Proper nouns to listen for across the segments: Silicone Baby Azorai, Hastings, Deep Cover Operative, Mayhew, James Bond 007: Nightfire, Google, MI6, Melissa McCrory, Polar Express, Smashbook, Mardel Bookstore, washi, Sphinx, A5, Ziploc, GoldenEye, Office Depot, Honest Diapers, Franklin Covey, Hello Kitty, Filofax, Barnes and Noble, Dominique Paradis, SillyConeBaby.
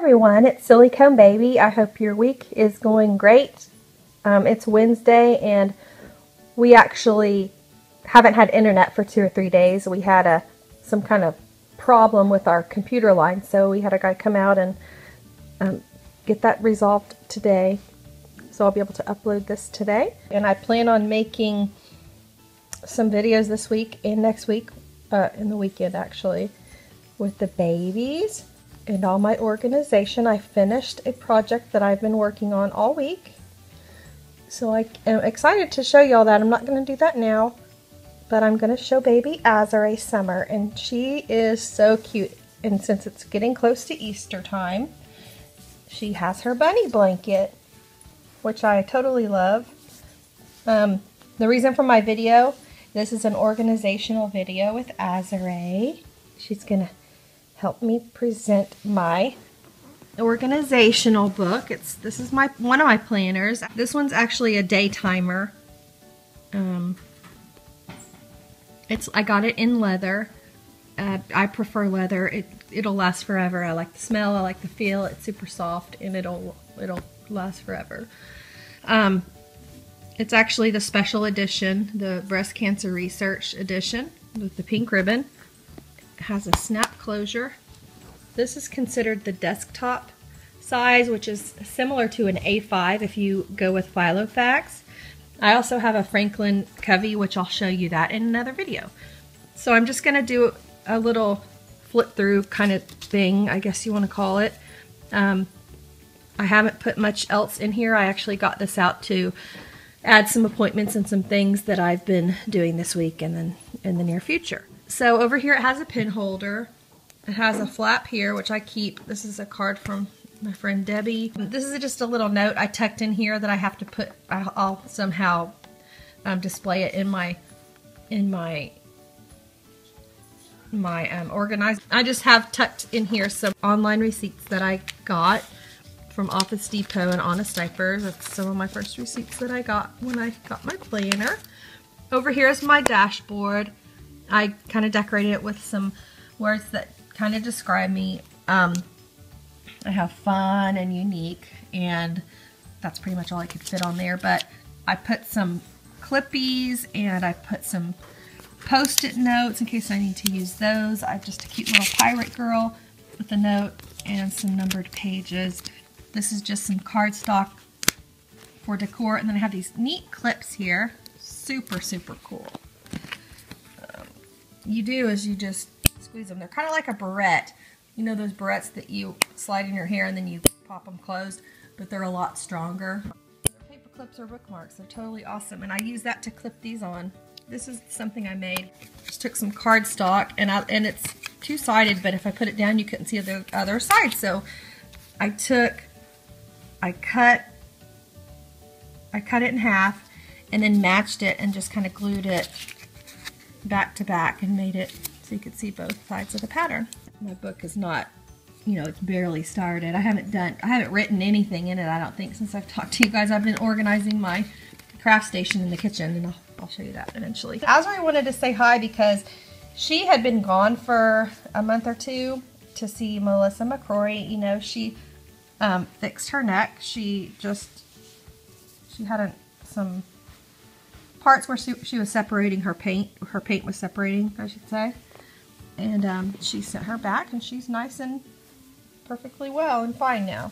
everyone, it's Silicone Baby. I hope your week is going great. It's Wednesday and we actually haven't had internet for 2 or 3 days. We had some kind of problem with our computer line, so we had a guy come out and get that resolved today. So I'll be able to upload this today. And I plan on making some videos this week and next week, in the weekend actually, with the babies and all my organization. I finished a project that I've been working on all week. So I am excited to show y'all that. I'm not going to do that now, but I'm going to show baby Azorai Summer, and she is so cute. And since it's getting close to Easter time, she has her bunny blanket, which I totally love. The reason for my video, this is an organizational video with Azorai. She's going to help me present my organizational book. This is one of my planners. This one's actually a day timer. I got it in leather. I prefer leather. It'll last forever. I like the smell. I like the feel. It's super soft and it'll last forever. It's actually the special edition, the breast cancer research edition with the pink ribbon. It has a snap closure. This is considered the desktop size, which is similar to an A5 if you go with Filofax. I also have a Franklin Covey, which I'll show you that in another video. So I'm just going to do a little flip through kind of thing, I guess you want to call it. I haven't put much else in here. I actually got this out to add some appointments and some things that I've been doing this week and then in the near future. So over here it has a pen holder. It has a flap here, which I keep. This is a card from my friend Debbie. This is just a little note I tucked in here that I have to put. I'll somehow display it in my organizer. I just have tucked in here some online receipts that I got from Office Depot and Honest Diapers. That's some of my first receipts that I got when I got my planner. Over here is my dashboard. I kind of decorated it with some words that kind of describe me. I have fun and unique, and that's pretty much all I could fit on there, but I put some clippies and I put some post-it notes in case I need to use those. I'm just a cute little pirate girl with a note and some numbered pages. This is just some cardstock for decor, and then I have these neat clips here. Super, super cool. You do is you just squeeze them. They're kind of like a barrette. You know those barrettes that you slide in your hair and then you pop them closed, but they're a lot stronger. They're paper clips or bookmarks. They're totally awesome, and I use that to clip these on. This is something I made. Just took some cardstock, and it's two-sided, but if I put it down, you couldn't see the other side. So I cut it in half, and then matched it and just kind of glued it back to back and made it so you could see both sides of the pattern. My book is not, you know, it's barely started. I haven't written anything in it, I don't think, since I've talked to you guys. I've been organizing my craft station in the kitchen, and I'll show you that eventually. Azorai wanted to say hi because she had been gone for a month or two to see Melissa McCrory. You know, she fixed her neck. She had some parts where she was separating her paint. Her paint was separating, I should say. And she sent her back, and she's nice and perfectly well and fine now.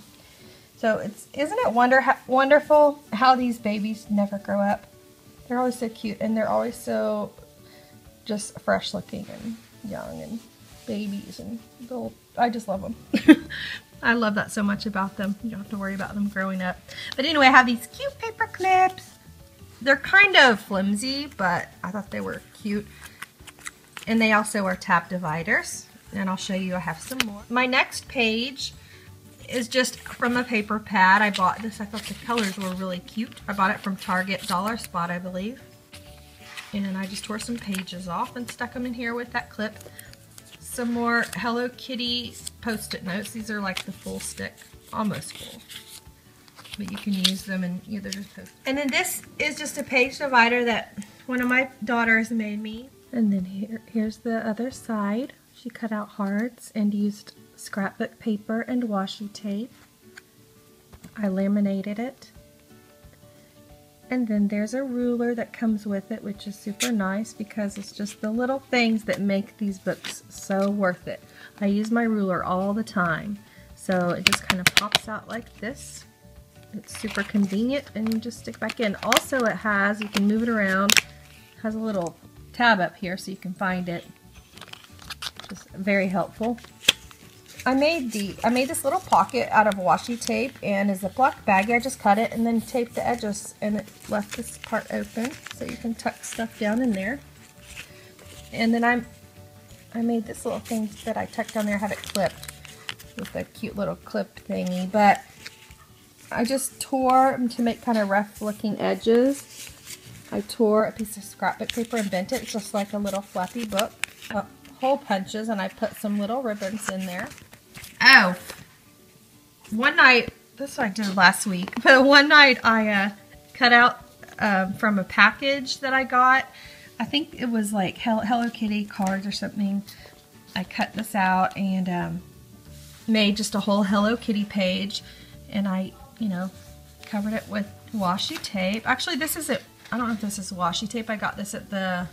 So isn't it wonderful how these babies never grow up? They're always so cute, and they're always so just fresh looking and young and babies, and I just love them. I love that so much about them. You don't have to worry about them growing up. But anyway, I have these cute paper clips. They're kind of flimsy, but I thought they were cute. And they also are tab dividers, and I'll show you I have some more. My next page is just from a paper pad. I bought this. I thought the colors were really cute. I bought it from Target Dollar Spot, I believe. And I just tore some pages off and stuck them in here with that clip. Some more Hello Kitty post-it notes. These are like the full stick, almost full, but you can use them and either just post. And then this is just a page divider that one of my daughters made me. And then here's the other side. She cut out hearts and used scrapbook paper and washi tape. I laminated it. And then there's a ruler that comes with it, which is super nice because it's just the little things that make these books so worth it. I use my ruler all the time, so it just kind of pops out like this. It's super convenient, and you just stick back in. Also, it has, you can move it around, it has a little tab up here so you can find it, which is very helpful. I made this little pocket out of washi tape and a Ziploc baggie. I just cut it and then taped the edges, and it left this part open so you can tuck stuff down in there. And then I made this little thing that I tucked down there. I have it clipped with a cute little clip thingy, but I just tore to make kind of rough looking edges. I tore a piece of scrapbook paper and bent it. It's just like a little fluffy book. Hole punches, and I put some little ribbons in there. Oh, one night, this is what I did last week, but one night I cut out from a package that I got. I think it was like Hello Kitty cards or something. I cut this out and made just a whole Hello Kitty page, and I, you know, covered it with washi tape. Actually, this isn't, I don't know if this is washi tape. I got this at the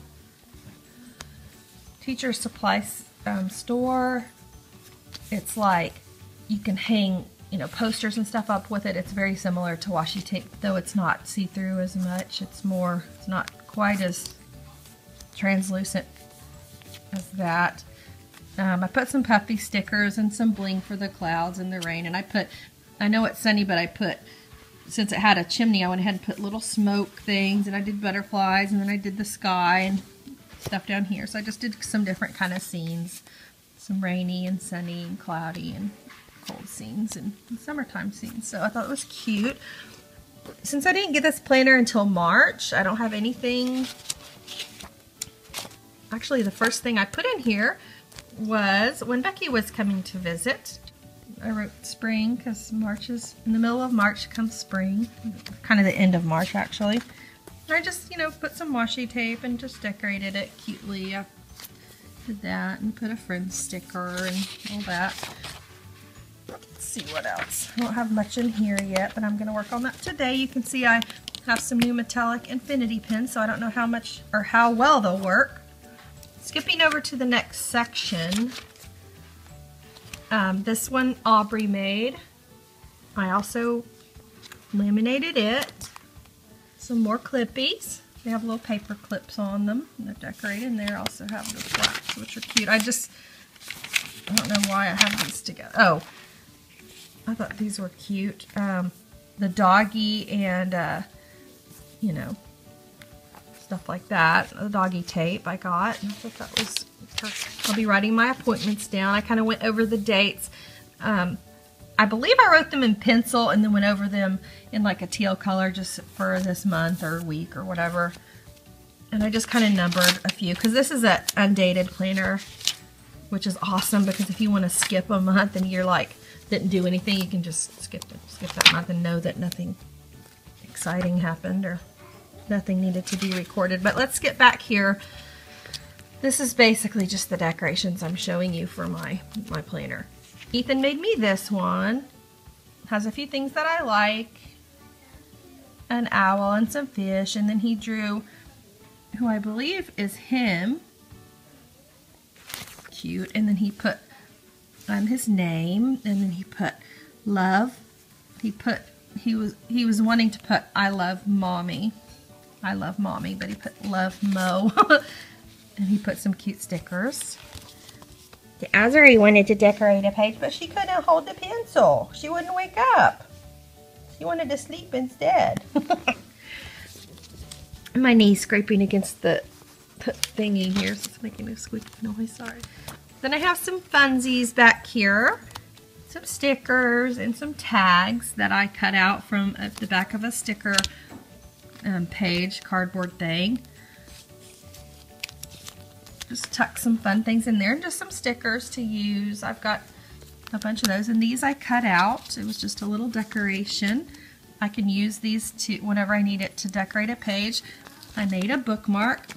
teacher supply store. It's like you can hang, you know, posters and stuff up with it. It's very similar to washi tape, though it's not see-through as much. It's more, it's not quite as translucent as that. I put some puffy stickers and some bling for the clouds and the rain, and I put, I know it's sunny, but I put, since it had a chimney, I went ahead and put little smoke things, and I did butterflies, and then I did the sky and stuff down here. So I just did some different kind of scenes, some rainy and sunny and cloudy and cold scenes and summertime scenes. So I thought it was cute. Since I didn't get this planner until March, I don't have anything. Actually, the first thing I put in here was when Becky was coming to visit. I wrote spring because March is, in the middle of March comes spring, kind of the end of March actually. I just, you know, put some washi tape and just decorated it cutely. I did that and put a friend sticker and all that. Let's see what else. I don't have much in here yet, but I'm going to work on that today. You can see I have some new metallic infinity pins, so I don't know how much or how well they'll work. Skipping over to the next section. This one Aubrey made. I also laminated it. Some more clippies. They have little paper clips on them. And they're decorated, and they also have the flaps, which are cute. I don't know why I have these together. Oh, I thought these were cute. The doggy and, you know, stuff like that. The doggy tape I got. I thought that was perfect. I'll be writing my appointments down. I kind of went over the dates. I believe I wrote them in pencil and then went over them in like a teal color just for this month or week or whatever. And I just kind of numbered a few because this is an undated planner, which is awesome because if you want to skip a month and you're like, didn't do anything, you can just skip that month and know that nothing exciting happened or nothing needed to be recorded. But let's get back here. This is basically just the decorations I'm showing you for my planner. Ethan made me this one. It has a few things that I like. An owl and some fish. And then he drew who I believe is him. Cute. And then he put his name. And then he put love. He was wanting to put I love mommy. I love mommy, but he put love Mo. And he put some cute stickers. Azorai wanted to decorate a page, but she couldn't hold the pencil. She wouldn't wake up. She wanted to sleep instead. My knee's scraping against the thingy here, so it's making a squeaky noise. Sorry. Then I have some funsies back here. Some stickers and some tags that I cut out from the back of a sticker page, cardboard thing. Just tuck some fun things in there and just some stickers to use. I've got a bunch of those, and these I cut out. It was just a little decoration. I can use these to whenever I need it to decorate a page. I made a bookmark.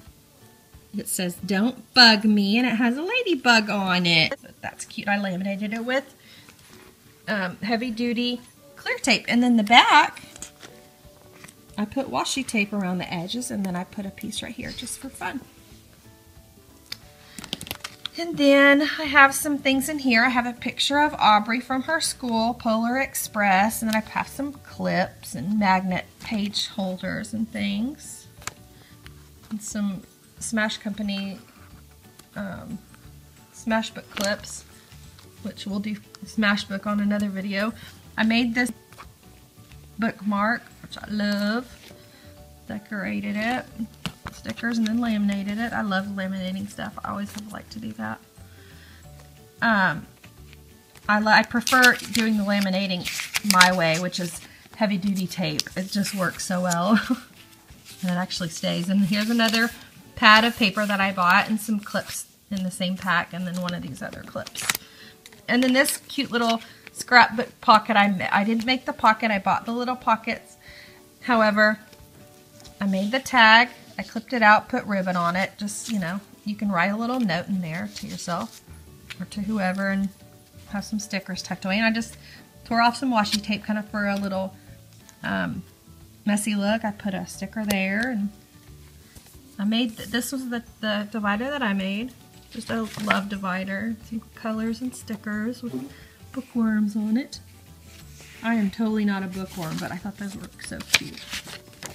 It says, "Don't bug me," and it has a ladybug on it. That's cute. I laminated it with heavy-duty clear tape. And then the back, I put washi tape around the edges, and then I put a piece right here just for fun. And then I have some things in here. I have a picture of Aubrey from her school, Polar Express, and then I have some clips and magnet page holders and things. And some Smash Company Smashbook clips, which we'll do Smashbook on another video. I made this bookmark, which I love. Decorated it. Stickers, and then laminated it. I love laminating stuff. I always have liked to do that. I prefer doing the laminating my way, which is heavy duty tape. It just works so well. And it actually stays. And here's another pad of paper that I bought, and some clips in the same pack, and then one of these other clips. And then this cute little scrapbook pocket. I didn't make the pocket. I bought the little pockets. However, I made the tag. I clipped it out, put ribbon on it. Just, you know, you can write a little note in there to yourself or to whoever, and have some stickers tucked away. And I just tore off some washi tape kind of for a little messy look. I put a sticker there, and I made, this was the divider that I made. Just a love divider. Some colors and stickers with bookworms on it. I am totally not a bookworm, but I thought those were so cute.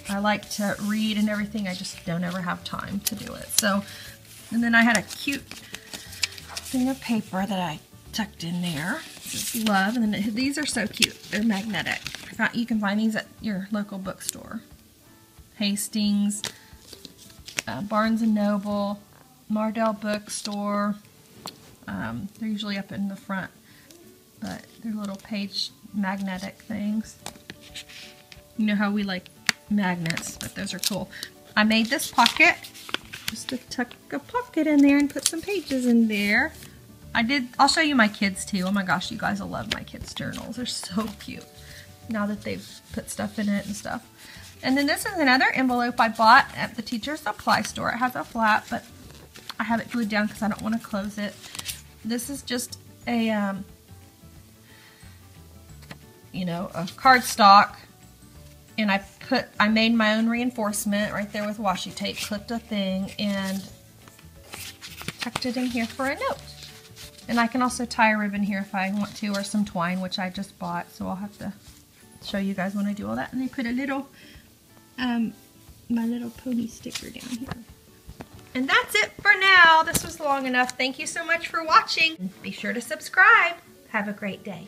I like to read and everything, I just don't ever have time to do it. So, and then I had a cute thing of paper that I tucked in there. This is love, and then these are so cute. They're magnetic. You can find these at your local bookstore. Hastings, Barnes and Noble, Mardel Bookstore. They're usually up in the front, but they're little page magnetic things. You know how we like magnets, but those are cool. I made this pocket just to tuck a pocket in there and put some pages in there. I'll show you my kids too. Oh my gosh, you guys will love my kids' journals. They're so cute now that they've put stuff in it and stuff. And then this is another envelope I bought at the teacher's supply store. It has a flap, but I have it glued down because I don't want to close it. This is just a you know, a cardstock, and I made my own reinforcement right there with washi tape, clipped a thing, and tucked it in here for a note. And I can also tie a ribbon here if I want to, or some twine, which I just bought, so I'll have to show you guys when I do all that. And I put a little, my little pony sticker down here. And that's it for now. This was long enough. Thank you so much for watching. Be sure to subscribe. Have a great day.